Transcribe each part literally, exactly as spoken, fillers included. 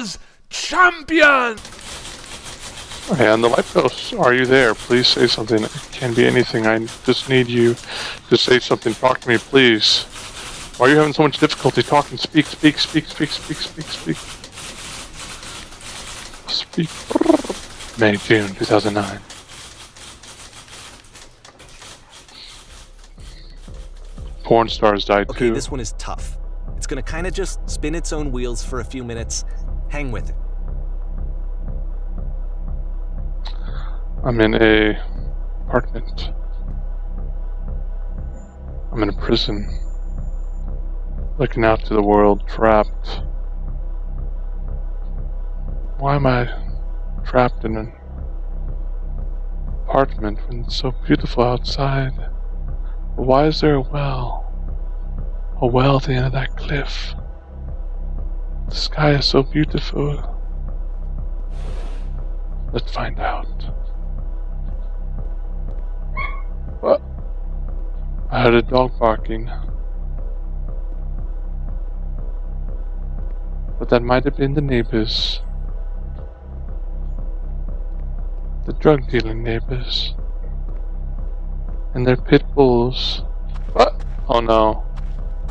as champion! And the light posts, are you there? Please say something. It can be anything. I just need you to say something. Talk to me, please. Why are you having so much difficulty talking? Speak, speak, speak, speak, speak, speak, speak. Speak. May, June, two thousand nine. Porn stars died okay, too. Okay, this one is tough. It's gonna kinda just spin its own wheels for a few minutes. Hang with it. I'm in a apartment. I'm in a prison. Looking out to the world, trapped. Why am I trapped in an apartment when it's so beautiful outside? Why is there a well? A well at the end of that cliff. The sky is so beautiful. Let's find out. What? I heard a dog barking. But that might have been the neighbors. The drug dealing neighbors. And their pit bulls. What? Oh no.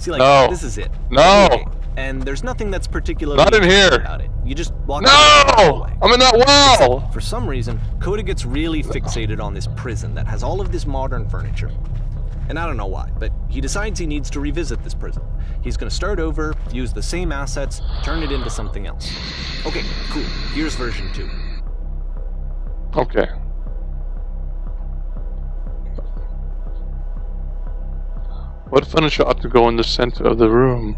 See, like, no. This is it. No! Anyway, and there's nothing that's particularly Not in here. about it. You just walk No! Away. I'm in that well! Except for some reason, Coda gets really fixated on this prison that has all of this modern furniture. And I don't know why, but he decides he needs to revisit this prison. He's gonna start over, use the same assets, turn it into something else. Okay, cool. Here's version two. Okay. What furniture ought to go in the center of the room?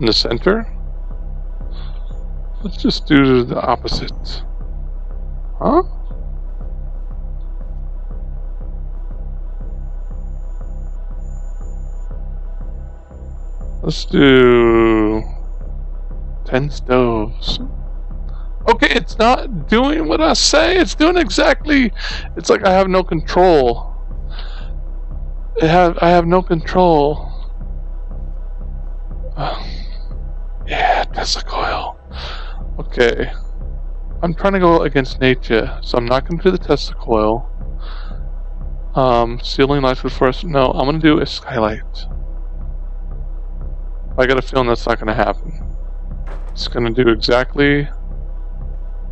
In the center? Let's just do the opposite. Huh? Let's do ten stoves. Okay, it's not doing what I say. It's doing exactly. It's like I have no control. I have, I have no control. Um, yeah, Tesla coil. Okay. I'm trying to go against nature, so I'm not going to do the Tesla coil. Um, ceiling lights would first. No, I'm going to do a skylight. I got a feeling that's not going to happen. It's going to do exactly.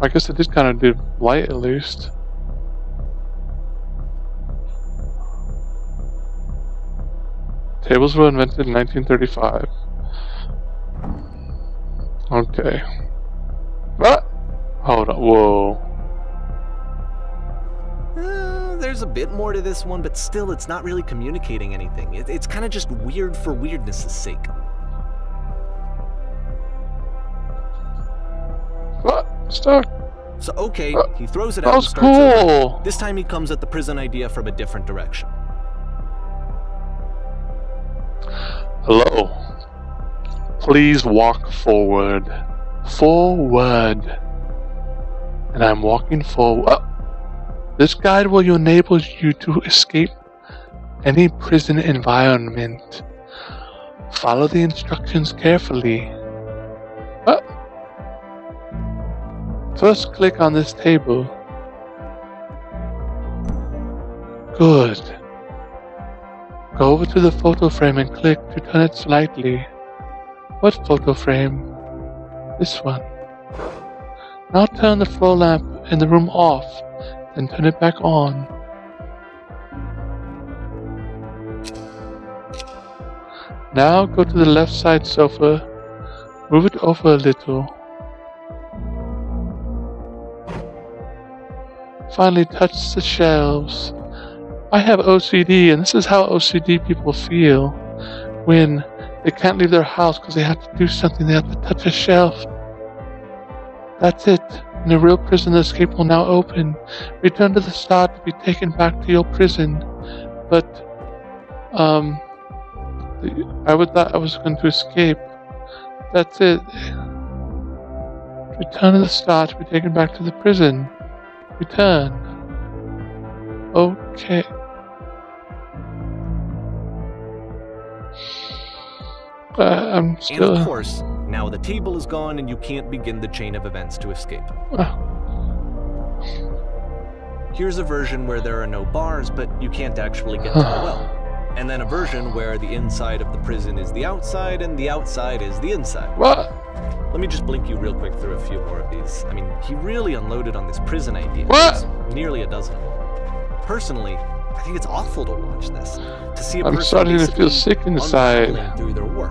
I guess it did kind of do light at least. Tables were invented in nineteen thirty-five. Okay. What? Ah! Hold on. Whoa. Uh, there's a bit more to this one, but still, it's not really communicating anything. It, it's kind of just weird for weirdness' sake. What? Ah, stuck. So, okay, ah, he throws it out. That was cool. This time he comes at the prison idea from a different direction. Hello. Please walk forward. Forward. And I'm walking forward. Oh. This guide will enable you to escape any prison environment. Follow the instructions carefully. Oh. First, click on this table. Good. Go over to the photo frame and click to turn it slightly. What photo frame? This one. Now turn the floor lamp in the room off, then turn it back on. Now go to the left side sofa, move it over a little. Finally touch the shelves. I have O C D, and this is how O C D people feel when they can't leave their house because they have to do something. They have to touch a shelf. That's it. In a real prison, the escape will now open. Return to the start to be taken back to your prison. But, um, I would thought I was going to escape. That's it. Return to the start to be taken back to the prison. Return. Okay. Uh, I'm still... And of course, now the table is gone and you can't begin the chain of events to escape. Uh. Here's a version where there are no bars, but you can't actually get to the well. And then a version where the inside of the prison is the outside and the outside is the inside. What? Let me just blink you real quick through a few more of these. I mean, he really unloaded on this prison idea. What? Nearly a dozen. Personally, I think it's awful to watch this. To see a I'm person starting to feel sick inside. Through their work.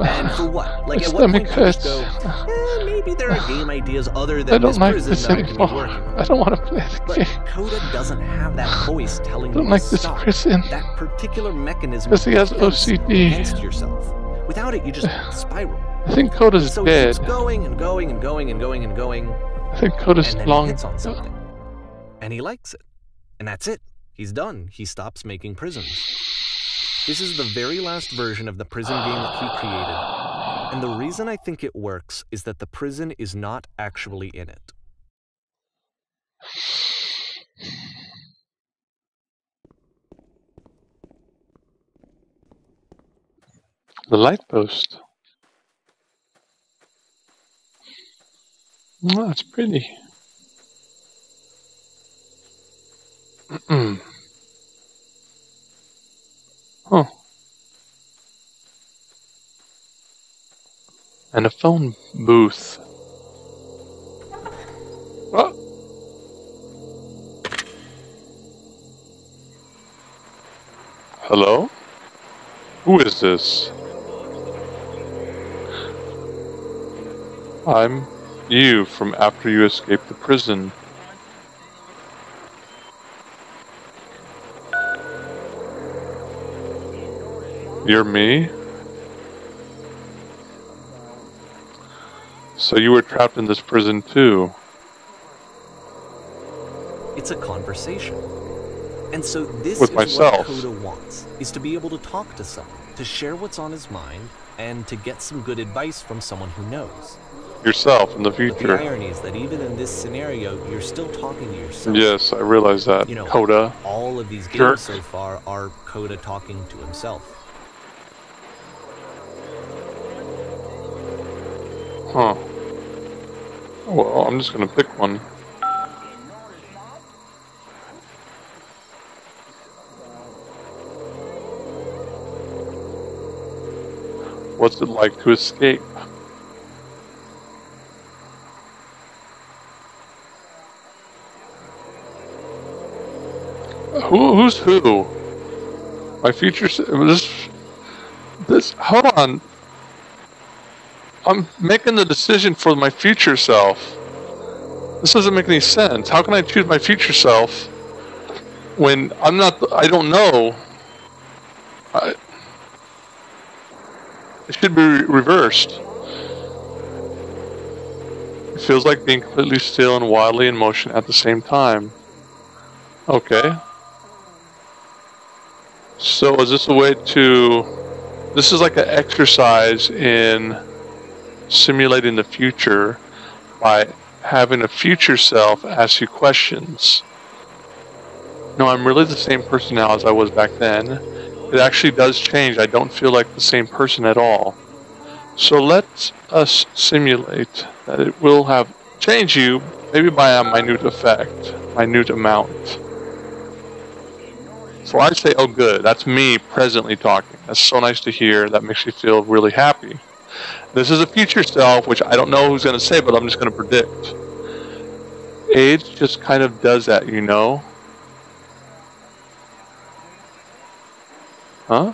And for what? Like, at what point do you just go, eh, maybe there are game ideas other than this prison that I can be working on. I don't want to play the game. But Coda doesn't have that voice telling you to stop. That particular mechanism is against yourself. Without it, you just spiral. I think Coda's dead. So it's going and going and going and going and going. I think Coda's long. He hits on something. And he likes it. And that's it. He's done. He stops making prisons. This is the very last version of the prison game that he created, and the reason I think it works is that the prison is not actually in it. The light post. Oh, that's pretty. Mm-mm. Huh. And a phone booth. What? Hello? Who is this? I'm you from after you escaped the prison. You're me? So you were trapped in this prison too. It's a conversation. And so this is what Coda wants, is to be able to talk to someone, to share what's on his mind, and to get some good advice from someone who knows. Yourself in the future. But the irony is that even in this scenario, you're still talking to yourself. Yes, I realize that. You know, Coda. All of these games jerk. So far are Coda talking to himself. Huh. Well, I'm just gonna pick one. What's it like to escape? Who, who's who? My future... This... This... Hold on. I'm making the decision for my future self. This doesn't make any sense. How can I choose my future self when I'm not, I don't know. I, it should be re reversed. It feels like being completely still and wildly in motion at the same time. Okay. So is this a way to, this is like an exercise in simulating the future by having a future self ask you questions. No, I'm really the same person now as I was back then. It actually does change. I don't feel like the same person at all. So let us simulate that it will have changed you, maybe by a minute effect, minute amount. So I say, oh good, that's me presently talking. That's so nice to hear. That makes you feel really happy. This is a future self, which I don't know who's going to say, but I'm just going to predict. Age just kind of does that, you know? Huh?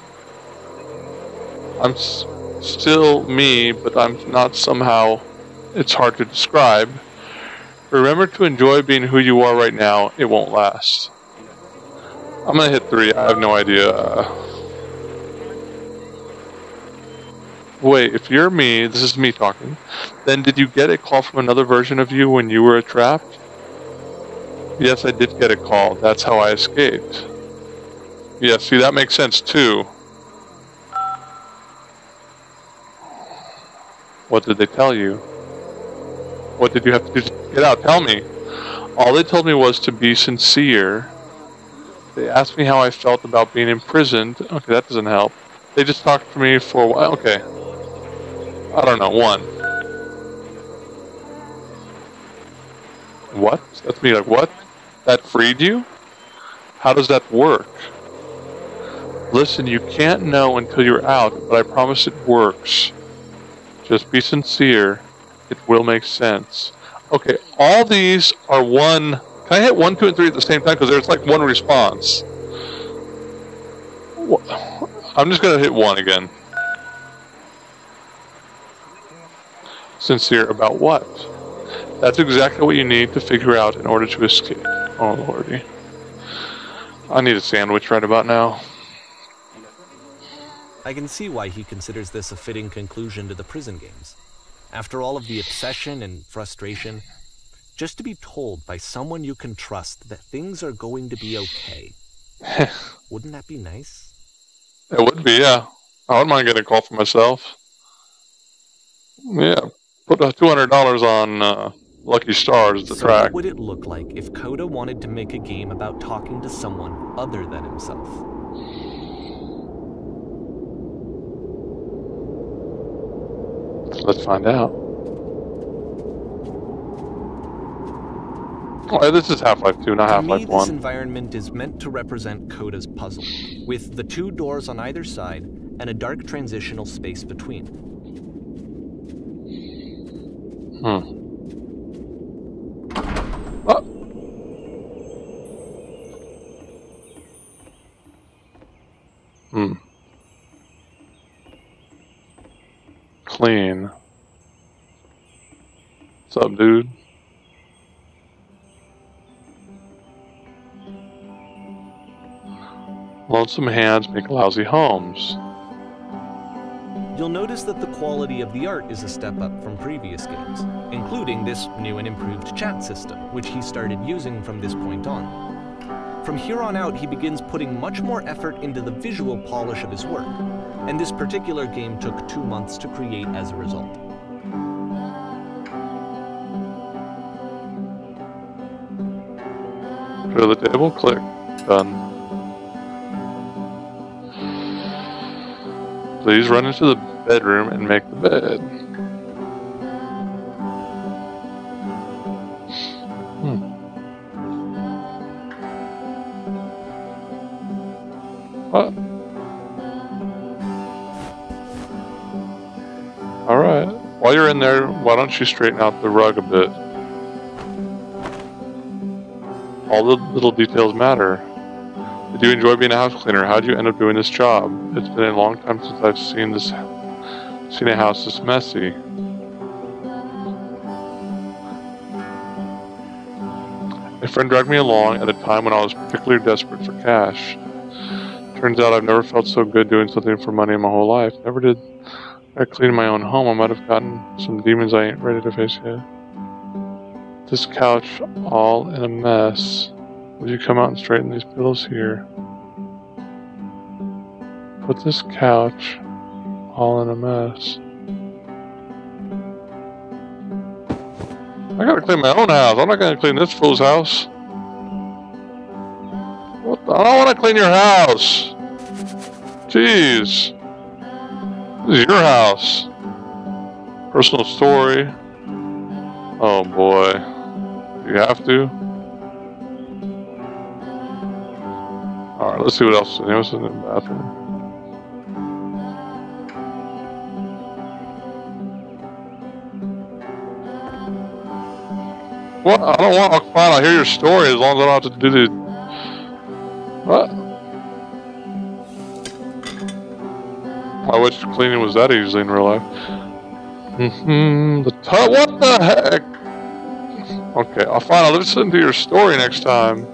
I'm s still me, but I'm not somehow... It's hard to describe. Remember to enjoy being who you are right now. It won't last. I'm going to hit three. I have no idea... Wait, if you're me, this is me talking, then did you get a call from another version of you when you were trapped? Yes, I did get a call. That's how I escaped. Yeah, see, that makes sense, too. What did they tell you? What did you have to do to get out? Tell me. All they told me was to be sincere. They asked me how I felt about being imprisoned. Okay, that doesn't help. They just talked to me for a while. Okay. I don't know, one. What? That's me like, what? That freed you? How does that work? Listen, you can't know until you're out, but I promise it works. Just be sincere. It will make sense. Okay, all these are one... Can I hit one, two, and three at the same time? Because there's like one response. I'm just going to hit one again. Sincere about what? That's exactly what you need to figure out in order to escape. Oh, Lordy. I need a sandwich right about now. I can see why he considers this a fitting conclusion to the prison games. After all of the obsession and frustration, just to be told by someone you can trust that things are going to be okay. Wouldn't that be nice? It would be, yeah. I wouldn't mind getting a call for myself. Yeah, put two hundred dollars on uh, Lucky Stars at the so track. What would it look like if Coda wanted to make a game about talking to someone other than himself? Let's find out. Oh, this is Half-Life two, not Half-Life one. To me, this environment is meant to represent Coda's puzzle, with the two doors on either side and a dark transitional space between. Hmm. Oh. Hmm. Clean. What's up, dude? Lonesome hands make lousy homes. You'll notice that the quality of the art is a step up from previous games, including this new and improved chat system, which he started using from this point on. From here on out, he begins putting much more effort into the visual polish of his work, and this particular game took two months to create as a result. Go to the table, click, done. Please run into the bedroom and make the bed. Hmm. What? All right. While you're in there, why don't you straighten out the rug a bit? All the little details matter. I do enjoy being a house cleaner. How do you end up doing this job? It's been a long time since I've seen this, seen a house this messy. A friend dragged me along at a time when I was particularly desperate for cash. Turns out I've never felt so good doing something for money in my whole life. Never did I clean my own home. I might have gotten some demons I ain't ready to face yet. This couch all in a mess. Would you come out and straighten these pillows here? Put this couch all in a mess. I gotta clean my own house. I'm not gonna clean this fool's house. What the? I don't wanna clean your house. Jeez. This is your house. Personal story. Oh boy. Do you have to? Alright, let's see what else is in the bathroom. What? I don't want to I'll hear your story as long as I don't have to do the... What? I wish cleaning was that easy in real life. Mm-hmm. The tub. What the heck? Okay, I'll find. I'll listen to your story next time.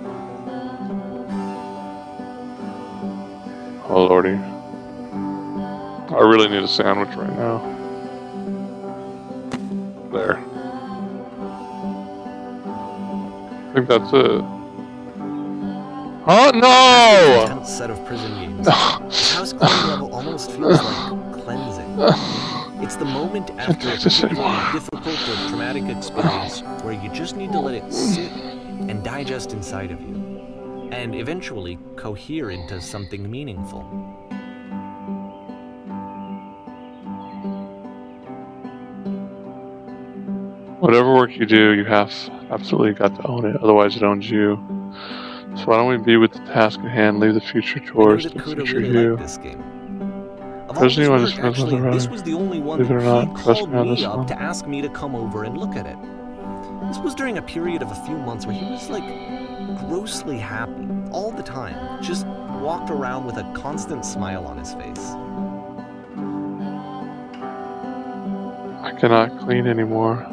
Oh Lordy, I really need a sandwich right now. There. I think that's it. Huh? No! Intense set of prison games. House cleaning level almost feels like cleansing. It's the moment after a particularly difficult or traumatic experience where you just need to let it sit and digest inside of you, and eventually cohere into something meaningful. Whatever work you do, you have absolutely got to own it, otherwise it owns you. So why don't we be with the task at hand, leave the future chores to future you. President when his friends was around, believe it or not, trust me on this one. To ask me to come over and look at it. This was during a period of a few months where he was like grossly happy all the time, just walked around with a constant smile on his face. I cannot clean anymore.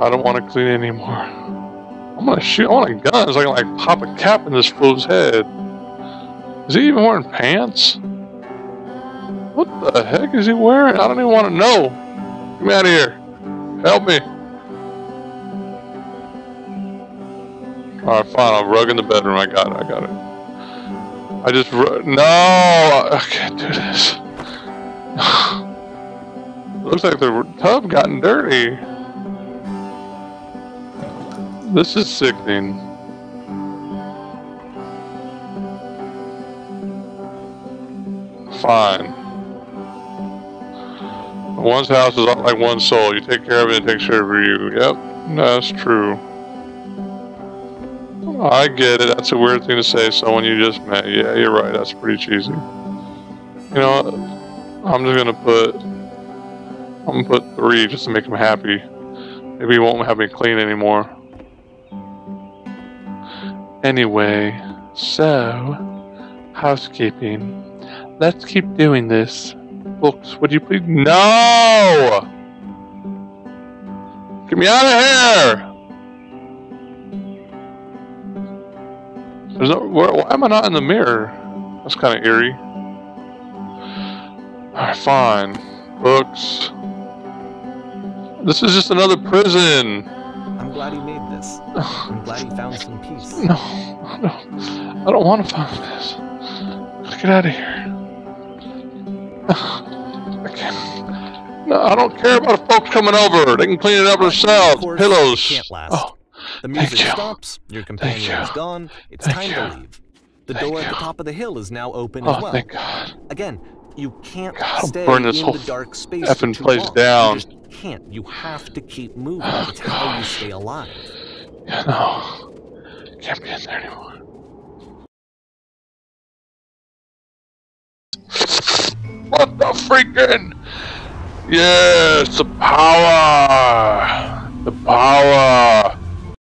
I don't want to clean anymore. I'm gonna shoot. I want a gun so I can like pop a cap in this fool's head. Is he even wearing pants? What the heck is he wearing? I don't even want to know. Get me out of here. Help me. Alright, fine. I'll rug in the bedroom. I got it. I got it. I just... No! I can't do this. Looks like the tub gotten dirty. This is sickening. Fine. One's house is like one soul. You take care of it and take care of you. Yep, that's true. I get it. That's a weird thing to say to someone you just met. Yeah, you're right. That's pretty cheesy. You know what? I'm just gonna put. I'm gonna put three just to make him happy. Maybe he won't have me clean anymore. Anyway, so housekeeping. Let's keep doing this. Books, would you please? No! Get me out of here! There's no, where, why am I not in the mirror? That's kind of eerie. Alright, fine. Books. This is just another prison! I'm glad he made this. I'm glad he found some peace. No, no. I don't want to find this. Let's get out of here. I can't. No, I don't care about folks coming over. They can clean it up themselves. Course, pillows. Can't last. Oh, the music you. stops. Your companion is gone. It's thank time you. to leave. The thank door you. at the top of the hill is now open oh, as well. Thank God. Again, you can't God, stay burn this in whole the dark space effing place long. down. You just can't. You have to keep moving. Oh, That's God. how you stay alive. Yeah, no, can't be in there anymore. What the freaking? Yes, the power! The power!